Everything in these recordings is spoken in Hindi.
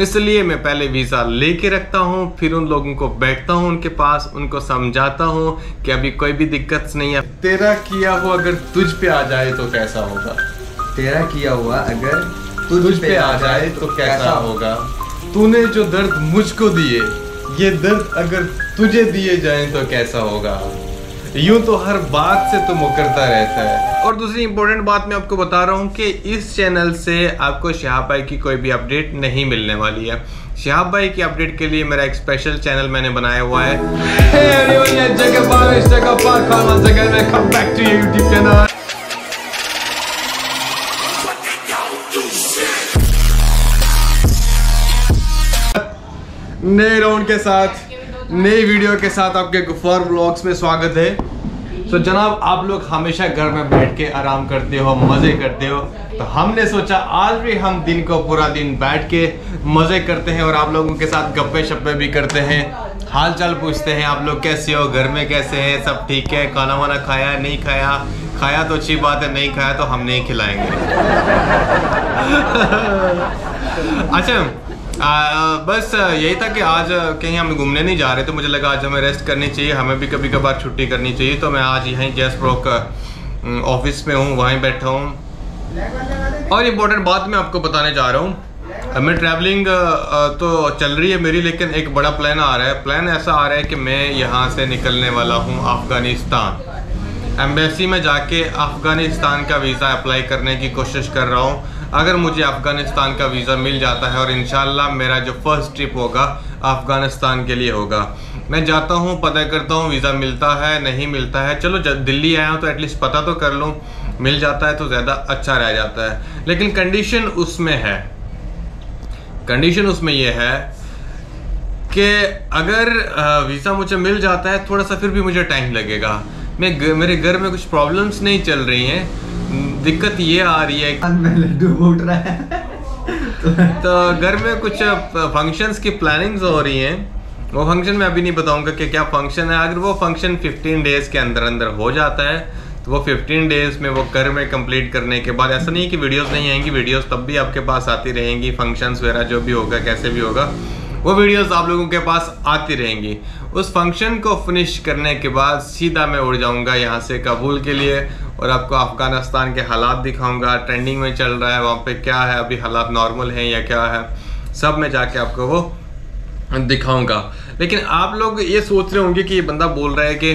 इसलिए मैं पहले वीज़ा लेके रखता हूँ, फिर उन लोगों को बैठता हूँ उनके पास, उनको समझाता हूँ कि अभी कोई भी दिक्कत नहीं है। तेरा किया हुआ अगर तुझ पे आ जाए तो कैसा होगा, तेरा किया हुआ अगर तुझ पे आ जाए तो कैसा होगा, तूने जो दर्द मुझको दिए ये दर्द अगर तुझे दिए जाए तो कैसा होगा। यूं तो हर बात से तो मुकरता रहता है। और दूसरी इंपॉर्टेंट बात मैं आपको बता रहा हूं कि इस चैनल से आपको शहाब भाई की कोई भी अपडेट नहीं मिलने वाली है। शहाब भाई की अपडेट के लिए मेरा एक स्पेशल चैनल मैंने बनाया हुआ है। hey, नए राउंड के साथ, नई वीडियो के साथ आपके गफ्फार व्लॉग्स में स्वागत है। तो जनाब, आप लोग हमेशा घर में बैठ के आराम करते हो, मज़े करते हो, तो हमने सोचा आज भी हम दिन को पूरा दिन बैठ के मज़े करते हैं और आप लोगों के साथ गप्पे शप्पे भी करते हैं, हाल चाल पूछते हैं, आप लोग कैसे हो, घर में कैसे हैं, सब ठीक है, खाना वाना खाया नहीं खाया, खाया तो अच्छी बात है, नहीं खाया तो हम नहीं खिलाएंगे। अच्छा बस यही था कि आज कहीं हम घूमने नहीं जा रहे, तो मुझे लगा आज हमें रेस्ट करनी चाहिए, हमें भी कभी कभार छुट्टी करनी चाहिए। तो मैं आज यहीं जसप्रो का ऑफिस में हूँ, वहीं बैठा हूँ। और इम्पोर्टेंट बात मैं आपको बताने जा रहा हूँ। मैं ट्रैवलिंग तो चल रही है मेरी, लेकिन एक बड़ा प्लान आ रहा है। प्लान ऐसा आ रहा है कि मैं यहाँ से निकलने वाला हूँ अफ़गानिस्तान। एम्बेसी में जाके अफ़गानिस्तान का वीज़ा अप्लाई करने की कोशिश कर रहा हूँ। अगर मुझे अफ़गानिस्तान का वीज़ा मिल जाता है और इंशाल्लाह मेरा जो फर्स्ट ट्रिप होगा अफ़गानिस्तान के लिए होगा। मैं जाता हूँ, पता करता हूँ वीज़ा मिलता है नहीं मिलता है। चलो जब दिल्ली आया हूँ तो एटलीस्ट पता तो कर लूँ, मिल जाता है तो ज़्यादा अच्छा रह जाता है। लेकिन कंडीशन उसमें यह है कि अगर वीज़ा मुझे मिल जाता है थोड़ा सा फिर भी मुझे टाइम लगेगा। मेरे घर में कुछ प्रॉब्लम्स नहीं चल रही हैं, दिक्कत ये आ रही है तो घर में कुछ फंक्शंस की प्लानिंग्स हो रही हैं। वो फंक्शन मैं अभी नहीं बताऊंगा कि क्या फंक्शन है। अगर वो फंक्शन 15 डेज के अंदर अंदर हो जाता है तो वो 15 डेज में वो घर में कंप्लीट करने के बाद, ऐसा नहीं है कि वीडियोस नहीं आएंगी, वीडियोस तब भी आपके पास आती रहेंगी, फंक्शंस वगैरह जो भी होगा कैसे भी होगा वो वीडियोस आप लोगों के पास आती रहेंगी। उस फंक्शन को फिनिश करने के बाद सीधा मैं उड़ जाऊंगा यहाँ से काबुल के लिए और आपको अफ़गानिस्तान के हालात दिखाऊंगा, ट्रेंडिंग में चल रहा है वहाँ पे क्या है, अभी हालात नॉर्मल हैं या क्या है, सब में जाके आपको वो दिखाऊंगा। लेकिन आप लोग ये सोच रहे होंगे कि ये बंदा बोल रहा है कि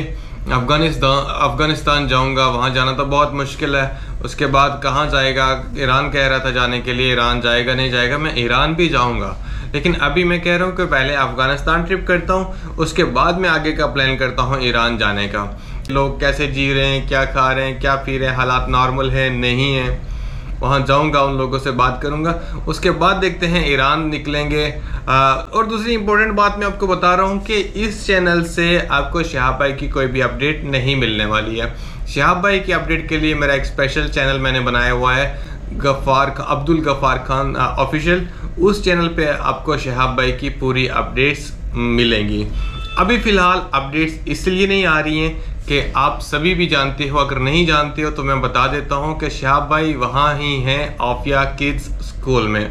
अफ़गानिस्तान जाऊंगा, वहाँ जाना तो बहुत मुश्किल है, उसके बाद कहाँ जाएगा, ईरान कह रहा था जाने के लिए, ईरान जाएगा नहीं जाएगा। मैं ईरान भी जाऊंगा, लेकिन अभी मैं कह रहा हूँ कि पहले अफ़गानिस्तान ट्रिप करता हूँ, उसके बाद मैं आगे का प्लान करता हूँ ईरान जाने का। लोग कैसे जी रहे हैं, क्या खा रहे हैं, क्या पी रहे हैं, हालात नॉर्मल है नहीं है, वहाँ जाऊँगा, उन लोगों से बात करूँगा, उसके बाद देखते हैं ईरान निकलेंगे। और दूसरी इंपॉर्टेंट बात मैं आपको बता रहा हूँ कि इस चैनल से आपको शहाब भाई की कोई भी अपडेट नहीं मिलने वाली है। शहाब भाई की अपडेट के लिए मेरा एक स्पेशल चैनल मैंने बनाया हुआ है, अब्दुल गफ्फार खान ऑफिशियल। उस चैनल पे आपको शहाब भाई की पूरी अपडेट्स मिलेंगी। अभी फ़िलहाल अपडेट्स इसलिए नहीं आ रही हैं कि आप सभी भी जानते हो, अगर नहीं जानते हो तो मैं बता देता हूं कि शहाब भाई वहां ही हैं ऑफिया किड्स स्कूल में।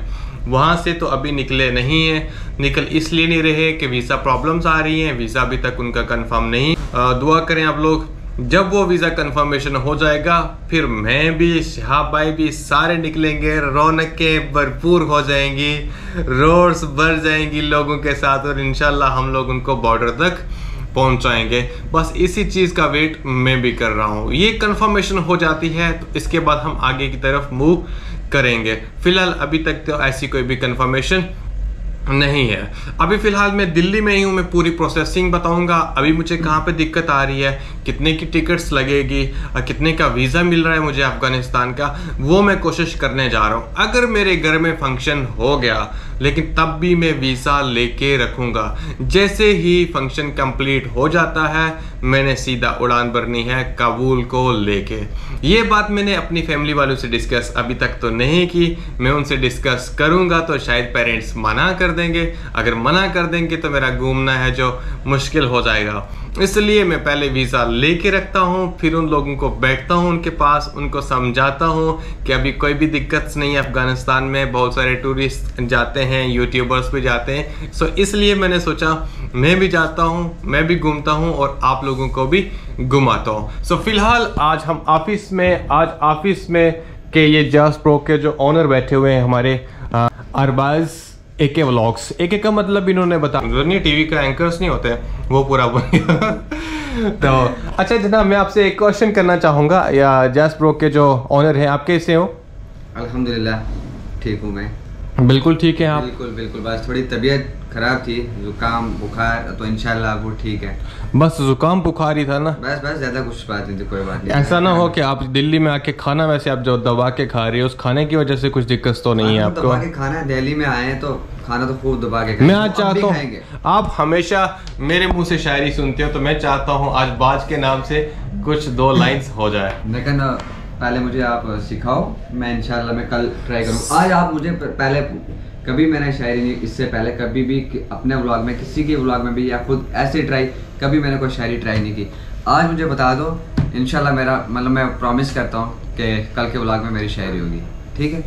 वहां से तो अभी निकले नहीं हैं, निकल इसलिए नहीं रहे कि वीज़ा प्रॉब्लम्स आ रही हैं, वीज़ा अभी तक उनका कन्फर्म नहीं। दुआ करें आप लोग, जब वो वीज़ा कंफर्मेशन हो जाएगा फिर मैं भी, शहाब भाई भी, सारे निकलेंगे, रौनकें भरपूर हो जाएंगी, रोड्स भर जाएंगी लोगों के साथ और इंशाल्लाह हम लोग उनको बॉर्डर तक पहुंचाएंगे। बस इसी चीज़ का वेट मैं भी कर रहा हूँ। ये कंफर्मेशन हो जाती है तो इसके बाद हम आगे की तरफ मूव करेंगे। फ़िलहाल अभी तक तो ऐसी कोई भी कंफर्मेशन नहीं है। अभी फ़िलहाल मैं दिल्ली में ही हूँ, मैं पूरी प्रोसेसिंग बताऊंगा अभी मुझे कहाँ पे दिक्कत आ रही है, कितने की टिकट्स लगेगी और कितने का वीज़ा मिल रहा है मुझे अफ़गानिस्तान का, वो मैं कोशिश करने जा रहा हूँ। अगर मेरे घर में फंक्शन हो गया लेकिन तब भी मैं वीज़ा लेके रखूँगा। जैसे ही फंक्शन कंप्लीट हो जाता है मैंने सीधा उड़ान भरनी है काबुल को लेके। ये बात मैंने अपनी फैमिली वालों से डिस्कस अभी तक तो नहीं की, मैं उनसे डिस्कस करूँगा तो शायद पेरेंट्स मना कर देंगे, अगर मना कर देंगे तो मेरा घूमना है जो मुश्किल हो जाएगा। इसलिए मैं पहले वीज़ा लेके रखता हूँ, फिर उन लोगों को बैठता हूँ उनके पास, उनको समझाता हूँ कि अभी कोई भी दिक्कत नहीं है। अफ़गानिस्तान में बहुत सारे टूरिस्ट जाते हैं, यूट्यूबर्स भी जाते हैं, सो इसलिए मैंने सोचा मैं भी जाता हूँ, मैं भी घूमता हूँ और आप लोगों को भी घुमाता हूँ। सो फिलहाल आज हम ऑफिस में के ये जास्प्रो के जो ऑनर बैठे हुए हैं हमारे अरबाज एके व्लॉग्स, एके का मतलब इन्होंने बताया टीवी का एंकर्स नहीं होते वो पूरा तो अच्छा जनाब, मैं आपसे एक क्वेश्चन करना चाहूँगा। या जास्प्रो के जो ऑनर हैं, आप कैसे हो? अल्हम्दुलिल्लाह ठीक हूँ मैं। बिल्कुल ठीक है आप? बिल्कुल बिल्कुल, बस थोड़ी तबीयत खराब थी, जुकाम बुखार, तो इंशाल्लाह वो ठीक है। बस जुकाम बुखार ही था ना? बस बस, ज़्यादा कुछ बात नहीं थी, कोई बात नहीं। ऐसा ना हो कि आप दिल्ली में आके खाना, वैसे आप जो दबा के खा रहे हो उस खाने की वजह से कुछ दिक्कत तो नहीं है आपको? दबा के खाना, दिल्ली में आए हैं तो खाना तो खूब दबा के खाएंगे। मैं आज चाहता हूँ, आप हमेशा मेरे मुँह से शायरी सुनते हो, तो मैं चाहता हूँ आज बाज के नाम से कुछ दो लाइन्स हो जाए, लेकिन पहले मुझे आप सिखाओ, मैं इंशाल्लाह मैं कल ट्राई करूँ। आज आप मुझे पहले, कभी मैंने शायरी नहीं इससे पहले कभी भी अपने व्लॉग में, किसी के व्लॉग में भी, या खुद ऐसे ट्राई, कभी मैंने कोई शायरी ट्राई नहीं की। आज मुझे बता दो, इंशाल्लाह मेरा मतलब मैं प्रॉमिस करता हूँ कि कल के व्लॉग में मेरी शायरी होगी, ठीक है?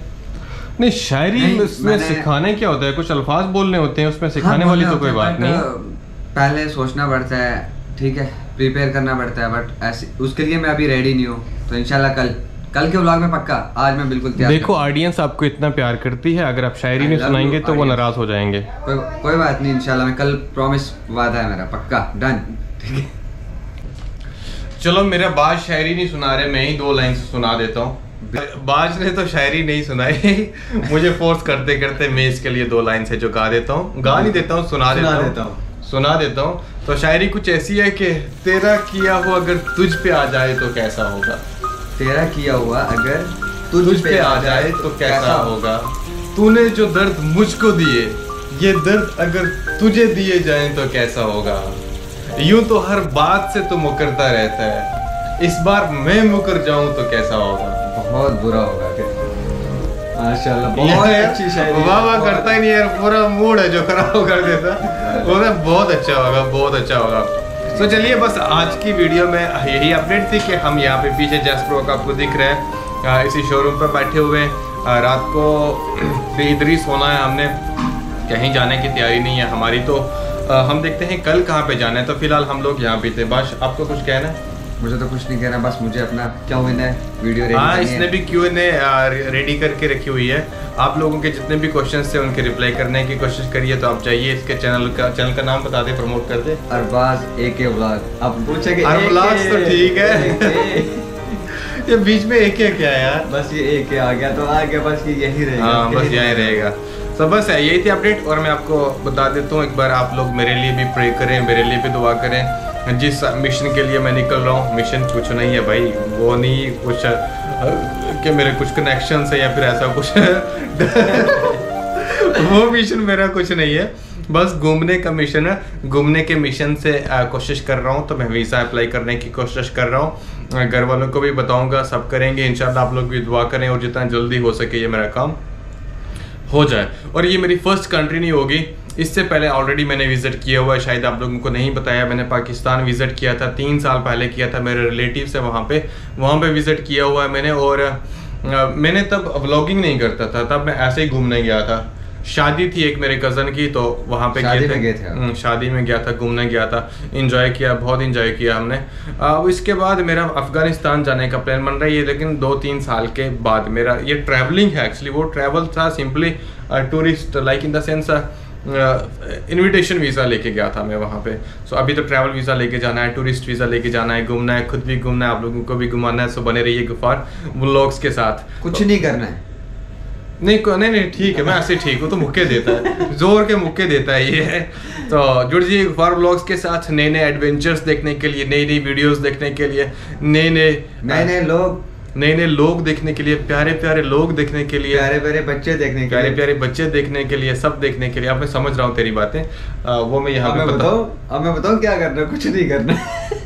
नहीं शायरी उसमें सिखाने क्या होता है, कुछ अल्फाज बोलने होते हैं उसमें, सिखाने वाली तो कोई बात नहीं, पहले सोचना पड़ता है, ठीक है, प्रिपेयर करना पड़ता है, बट ऐसे उसके लिए मैं अभी रेडी नहीं हूँ, तो इंशाल्लाह कल के व्लॉग में पक्का। आज मैं बिल्कुल तैयार। देखो ऑडियंस आपको इतना प्यार करती है, अगर आप शायरी नहीं सुनाएंगे तो वो नाराज हो जाएंगे। कोई बात नहीं, इंशाल्लाह मैं कल, प्रॉमिस, वादा है मेरा, पक्का, डन, ठीक है? चलो मेरा बाज शायरी नहीं सुना रहे, मैं ही दो लाइन सुना देता हूँ। बाज ने तो शायरी नहीं सुनाई, मुझे फोर्स करते करते मैं इसके लिए दो लाइन से जो गा देता हूँ, गा नहीं देता हूँ, सुना देता हूँ। तो शायरी कुछ ऐसी है कि तेरा किया हो अगर तुझ पे आ जाए तो कैसा होगा, तेरा किया हुआ अगर तुझ पे आ जाए तो कैसा होगा, तूने जो दर्द मुझको दिए ये दर्द अगर तुझे दिए जाए तो कैसा होगा, यूं तो हर बात से तो मुकरता रहता है, इस बार मैं मुकर जाऊं तो कैसा होगा, बहुत बुरा होगा। माशाल्लाह बहुत अच्छी शायरी, वाह वाह करता ही नहीं यार, पूरा मूड है जो खराब कर देता, बहुत अच्छा होगा, बहुत अच्छा होगा। तो चलिए बस आज की वीडियो में यही अपडेट थी कि हम यहाँ पे पीछे जास्प्रो का आपको दिख रहा है, इसी शोरूम पर बैठे हुए हैं, रात को इधर ही सोना है, हमने कहीं जाने की तैयारी नहीं है हमारी, तो हम देखते हैं कल कहाँ पे जाना है। तो फिलहाल हम लोग यहाँ पे थे। बस आपको कुछ कहना है? मुझे तो कुछ नहीं कहना, बस मुझे अपना Q&A वीडियो रेडी, हाँ इसने भी Q&A रेडी करके रखी हुई है, आप लोगों के जितने भी क्वेश्चंस थे उनके रिप्लाई करने की कोशिश करिए। तो आप जाइए इसके चैनल का नाम बता दे, प्रमोट कर दे, अरबाज एके व्लॉग। आप पूछेंगे अरबाज तो ठीक है, ये बीच में एक क्या यार, बस ये एक आ गया तो आ गया, बस यही रहेगा, हाँ बस यही रहेगा। तो बस है यही थी अपडेट, और मैं आपको बता देता हूँ एक बार, आप लोग मेरे लिए भी प्रे करें, मेरे लिए भी दुआ करें, जिस मिशन के लिए मैं निकल रहा हूँ, मिशन कुछ नहीं है भाई, वो नहीं कुछ कि मेरे कुछ कनेक्शन है या फिर ऐसा कुछ वो मिशन मेरा कुछ नहीं है, बस घूमने का मिशन है। घूमने के मिशन से कोशिश कर रहा हूँ, तो मैं वीज़ा अप्लाई करने की कोशिश कर रहा हूँ, घर वालों को भी बताऊँगा, सब करेंगे इंशाल्लाह। आप लोग भी दुआ करें और जितना जल्दी हो सके ये मेरा काम हो जाए। और ये मेरी फर्स्ट कंट्री नहीं होगी, इससे पहले ऑलरेडी मैंने विज़िट किया हुआ है, शायद आप लोगों को नहीं बताया, मैंने पाकिस्तान विज़िट किया था 3 साल पहले किया था, मेरे रिलेटिव्स है वहाँ पे विज़िट किया हुआ है मैंने, और मैंने तब व्लॉगिंग नहीं करता था, तब मैं ऐसे ही घूमने गया था, शादी थी एक मेरे कज़न की तो वहाँ पे गए थे, शादी में गया था, घूमने गया था, इंजॉय किया, बहुत इंजॉय किया हमने। इसके बाद मेरा अफ़गानिस्तान जाने का प्लान बन रहा है ये, लेकिन 2-3 साल के बाद मेरा ये ट्रैवलिंग है, एक्चुअली वो ट्रैवल था simply tourist, like in the sense invitation visa लेके गया था मैं वहाँ पे। सो अभी तो ट्रैवल वीज़ा लेके जाना है, टूरिस्ट वीज़ा लेके जाना है, घूमना है, खुद भी घूमना है, आप लोगों को भी घुमाना है। सो बने रहिए गफ्फार व्लॉग्स के साथ, कुछ नहीं करना है, नहीं ठीक है, मैं ऐसे ठीक हूँ, तो मुक्के देता है, जोर के मुक्के देता है ये है। तो जुड़ जाइए गफ्फार व्लॉग्स के साथ, नए नए एडवेंचर्स देखने के लिए, नई नई वीडियोज़ देखने के लिए, नए नए लोग देखने के लिए, प्यारे लोग देखने के लिए, प्यारे बच्चे देखने के लिए, सब देखने के लिए। अब मैं समझ रहा हूँ तेरी बातें, वो मैं यहाँ पे बताऊँ, अब मैं बताऊँ क्या करना है, कुछ नहीं करना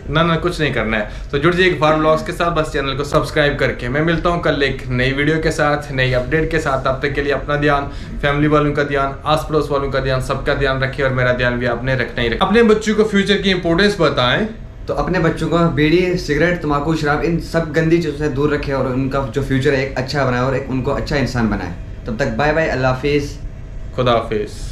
ना ना कुछ नहीं करना है। तो जुड़ जाइए गफ्फार व्लॉग्स के साथ, बस चैनल को सब्सक्राइब करके। मैं मिलता हूँ कल एक नई वीडियो के साथ, नई अपडेट के साथ। तब तक के लिए अपना ध्यान, फैमिली वालों का ध्यान, आस पड़ोस वालों का ध्यान, सबका ध्यान रखिए और मेरा ध्यान भी आपने रखना ही रखा। अपने बच्चों को फ्यूचर की इंपॉर्टेंस बताएं। तो अपने बच्चों को बीड़ी, सिगरेट, तम्बाकू, शराब, इन सब गंदी चीज़ों से दूर रखें और उनका जो फ्यूचर है एक अच्छा बनाए और एक उनको अच्छा इंसान बनाए। तब तक बाय बाय, अल्लाह हाफिज़, खुदा हाफिज़।